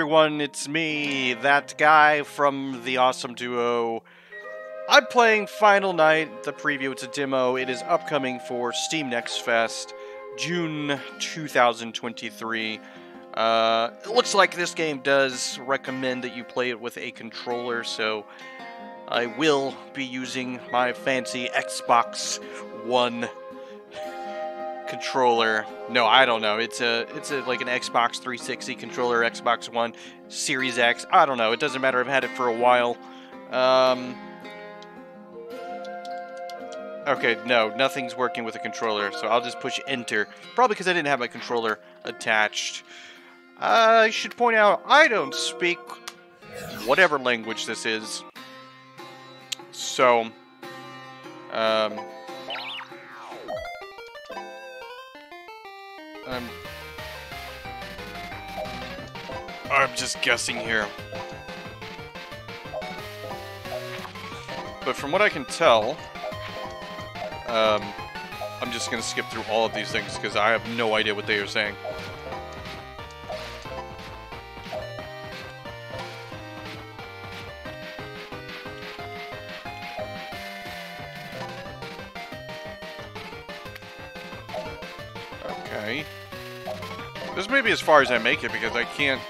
Everyone, it's me, that guy from the awesome duo. I'm playing Final Knight, the preview, it's a demo. It is upcoming for Steam Next Fest, June 2023. It looks like this game does recommend that you play it with a controller, so I will be using my fancy Xbox One controller. No, I don't know. It's like an Xbox 360 controller, Xbox One, Series X. I don't know. It doesn't matter. I've had it for a while. Okay, no, nothing's working with a controller, so I'll just push enter. Probably because I didn't have my controller attached. I should point out, I don't speak whatever language this is. So, I'm just guessing here. But from what I can tell, I'm just gonna skip through all of these things because I have no idea what they are saying. Okay. This may be as far as I make it because I can't...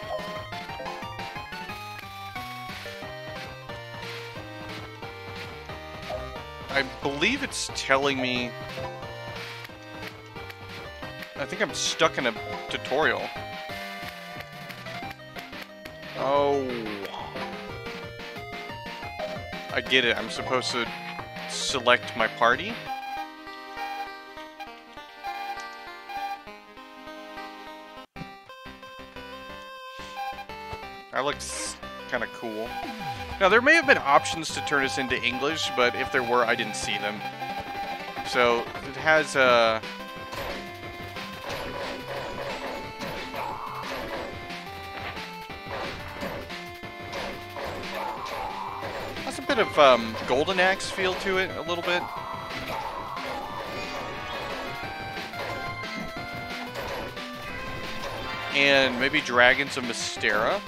I believe it's telling me... I think I'm stuck in a tutorial. Oh. I get it. I'm supposed to select my party. That looks kind of cool. Now, there may have been options to turn us into English, but if there were, I didn't see them. So, it has a... That's a bit of Golden Axe feel to it, a little bit. And maybe Dragons of Mysteria.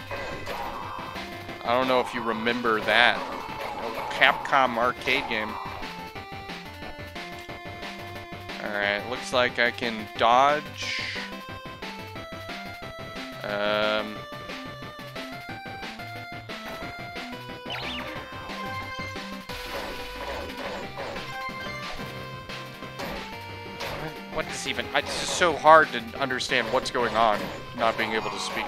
I don't know if you remember that. A Capcom arcade game. Alright, looks like I can dodge. What is even? It's just so hard to understand what's going on, not being able to speak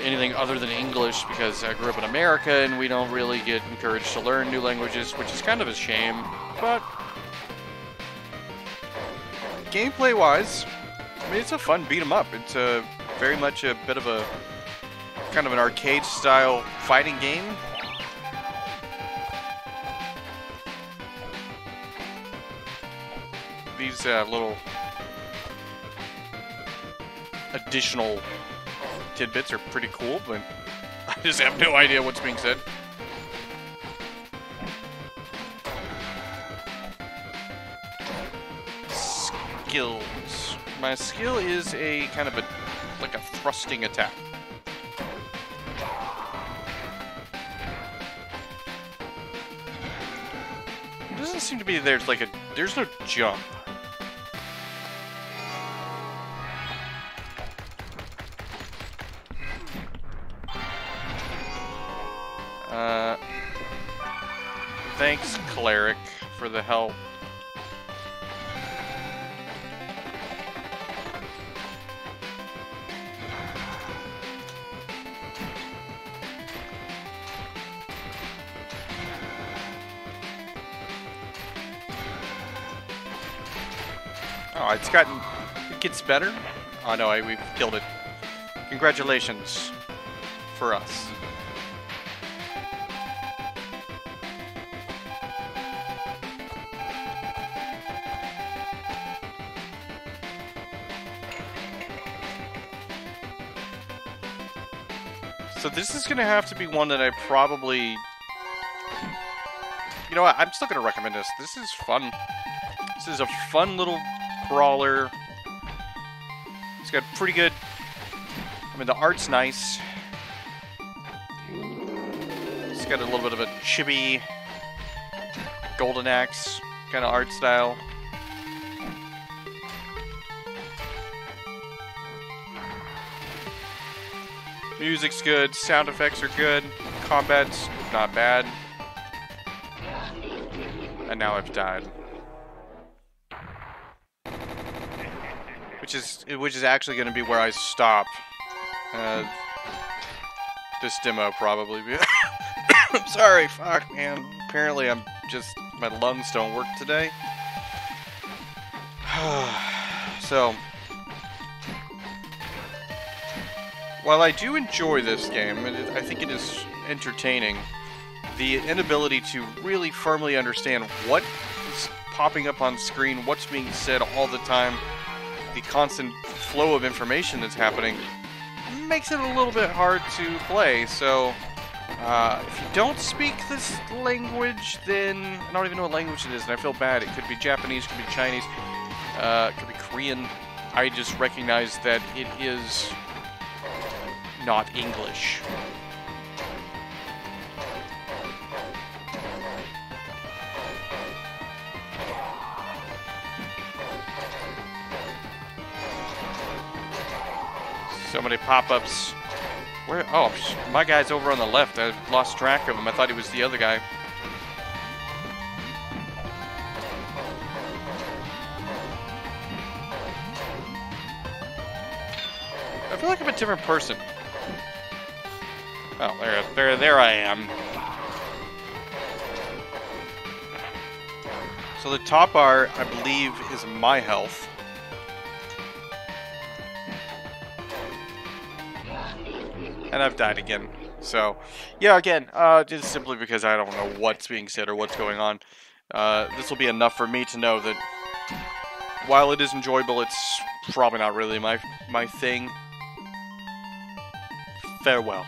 anything other than English, because I grew up in America and we don't really get encouraged to learn new languages, which is kind of a shame, but gameplay-wise, I mean, it's a fun beat-em-up. It's a very much a bit of a kind of an arcade-style fighting game. These little additional tidbits are pretty cool, but I just have no idea what's being said. Skills. My skill is a kind of a like a thrusting attack. It doesn't seem to be there's no jump. Thanks, Cleric, for the help. Oh, it gets better? Oh no, we've killed it. Congratulations for us. So this is going to have to be one that I probably... You know what? I'm still going to recommend this. This is fun. This is a fun little brawler. It's got pretty good... I mean, the art's nice. It's got a little bit of a chibi, Golden Axe kind of art style. Music's good, sound effects are good, combat's not bad. And now I've died. Which is actually going to be where I stop this demo, probably. I'm sorry, fuck, man. Apparently I'm just, my lungs don't work today. So, while I do enjoy this game, and I think it is entertaining, the inability to really firmly understand what is popping up on screen, what's being said all the time, the constant flow of information that's happening makes it a little bit hard to play. So if you don't speak this language, then I don't even know what language it is, and I feel bad. It could be Japanese, it could be Chinese, it could be Korean. I just recognize that it is not English. So many pop-ups. Where? Oh, my guy's over on the left. I lost track of him. I thought he was the other guy. I feel like I'm a different person. Oh, there I am. So the top bar, I believe, is my health. And I've died again. So, yeah, again, just simply because I don't know what's being said or what's going on. This will be enough for me to know that while it is enjoyable, it's probably not really my thing. Farewell.